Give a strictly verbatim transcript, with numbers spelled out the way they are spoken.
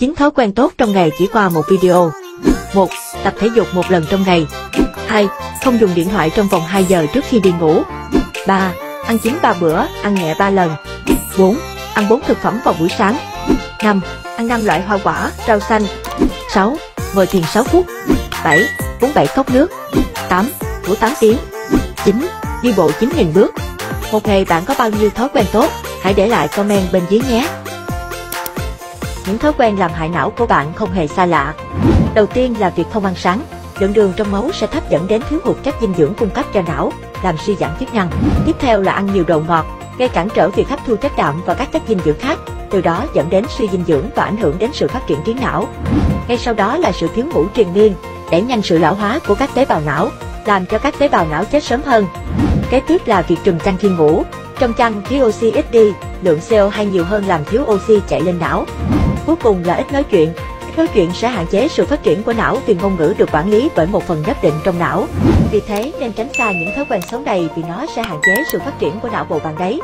chín thói quen tốt trong ngày chỉ qua một video. một Tập thể dục một lần trong ngày. hai Không dùng điện thoại trong vòng hai giờ trước khi đi ngủ. ba Ăn chín ba bữa, ăn nhẹ ba lần. bốn Ăn bốn thực phẩm vào buổi sáng. năm Ăn năm loại hoa quả, rau xanh. sáu Ngồi thiền sáu phút. bảy Uống bảy cốc nước. tám Ngủ tám tiếng. chín Đi bộ chín nghìn bước. Một ngày bạn có bao nhiêu thói quen tốt? Hãy để lại comment bên dưới nhé! Những thói quen làm hại não của bạn không hề xa lạ. Đầu tiên là việc không ăn sáng. Lượng đường trong máu sẽ thấp dẫn đến thiếu hụt các dinh dưỡng cung cấp cho não, làm suy giảm chức năng. Tiếp theo là ăn nhiều đồ ngọt, gây cản trở việc hấp thu chất đạm và các chất dinh dưỡng khác, từ đó dẫn đến suy dinh dưỡng và ảnh hưởng đến sự phát triển trí não. Ngay sau đó là sự thiếu ngủ triền miên, đẩy nhanh sự lão hóa của các tế bào não, làm cho các tế bào não chết sớm hơn. Kế tiếp là việc trùm chăn khi ngủ. Trong chăn, khí oxy ít đi, lượng xê o hai nhiều hơn làm thiếu oxy chạy lên não. Cuối cùng là ít nói chuyện. Ít nói chuyện sẽ hạn chế sự phát triển của não vì ngôn ngữ được quản lý bởi một phần nhất định trong não. Vì thế nên tránh xa những thói quen xấu này vì nó sẽ hạn chế sự phát triển của não bộ bạn đấy.